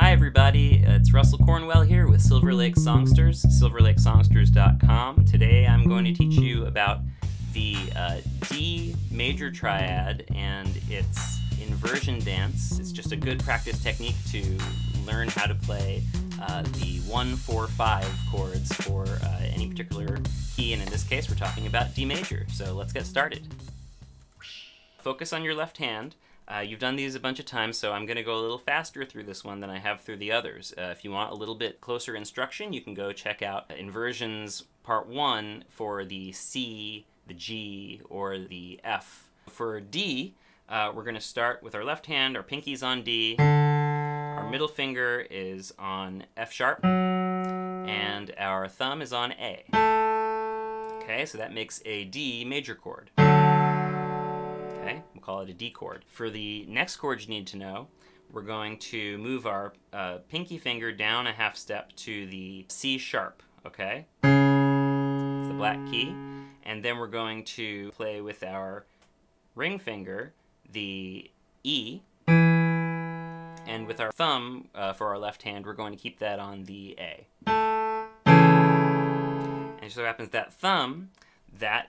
Hi everybody, it's Russell Cornwell here with Silver Lake Songsters, silverlakesongsters.com. Today I'm going to teach you about the D major triad and its inversion dance. It's just a good practice technique to learn how to play the 1-4-5 chords for any particular key, and in this case we're talking about D major. So let's get started. Focus on your left hand. You've done these a bunch of times, so I'm going to go a little faster through this one than I have through the others. If you want a little bit closer instruction, you can go check out Inversions Part 1 for the C, the G, or the F. For D, we're going to start with our left hand, our pinky's on D, our middle finger is on F sharp, and our thumb is on A. Okay, so that makes a D major chord. Okay, we'll call it a D chord. For the next chord you need to know, we're going to move our pinky finger down a half step to the C sharp, okay? It's the black key. And then we're going to play with our ring finger the E. And with our thumb, for our left hand, we're going to keep that on the A. And it so happens that thumb, that's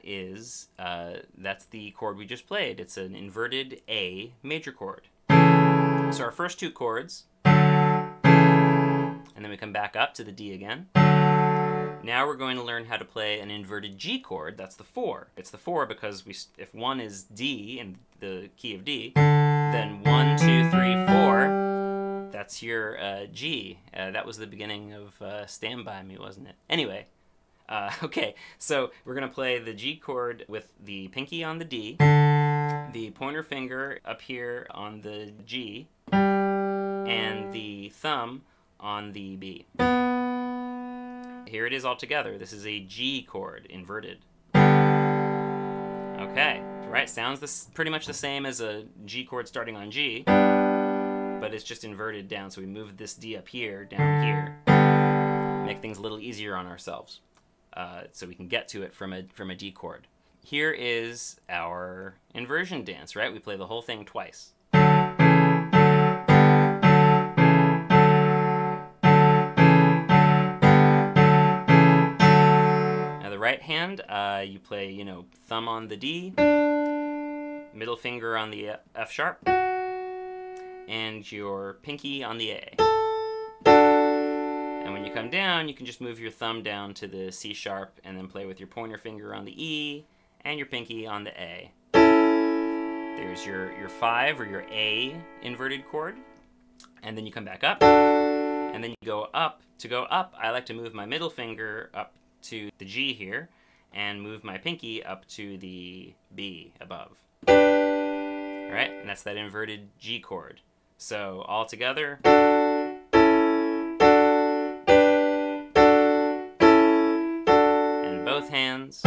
the chord we just played. It's an inverted A major chord. So our first two chords, and then we come back up to the D again. Now we're going to learn how to play an inverted G chord. That's the 4. It's the 4 because if 1 is D in the key of D, then 1, 2, 3, 4. That's your G. That was the beginning of Stand By Me, wasn't it? Anyway. Okay, so we're going to play the G chord with the pinky on the D, the pointer finger up here on the G, and the thumb on the B. Here it is all together. This is a G chord, inverted. Okay, right, sounds pretty much the same as a G chord starting on G, but it's just inverted down, so we move this D up here, down here, make things a little easier on ourselves. So we can get to it from a D chord. Here is our inversion dance, right? We play the whole thing twice. Now the right hand, you play, you know, thumb on the D, middle finger on the F sharp, and your pinky on the A. And when you come down, you can just move your thumb down to the C sharp and then play with your pointer finger on the E and your pinky on the A. There's your 5 or your A inverted chord. And then you come back up. And then you go up. To go up, I like to move my middle finger up to the G here and move my pinky up to the B above. All right, and that's that inverted G chord. So all together. Both hands.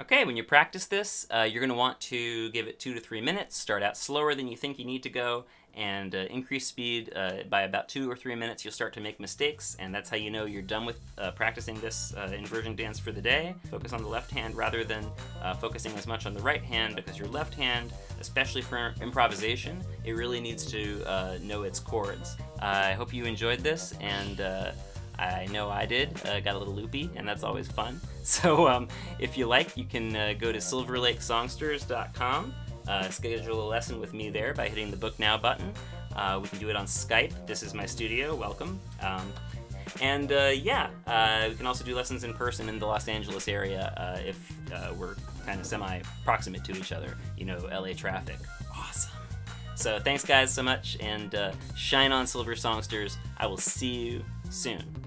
Okay, when you practice this, you're going to want to give it 2 to 3 minutes, start out slower than you think you need to go, and increase speed by about 2 or 3 minutes. You'll start to make mistakes, and that's how you know you're done with practicing this inversion dance for the day. Focus on the left hand rather than focusing as much on the right hand, because your left hand, especially for improvisation, it really needs to know its chords. I hope you enjoyed this, and I know I did. Got a little loopy, and that's always fun. So if you like, you can go to silverlakesongsters.com. Schedule a lesson with me there by hitting the Book Now button. We can do it on Skype. This is my studio. Welcome. We can also do lessons in person in the Los Angeles area if we're kind of semi-proximate to each other. You know, LA traffic. Awesome. So thanks guys so much, and shine on Silver Songsters. I will see you soon.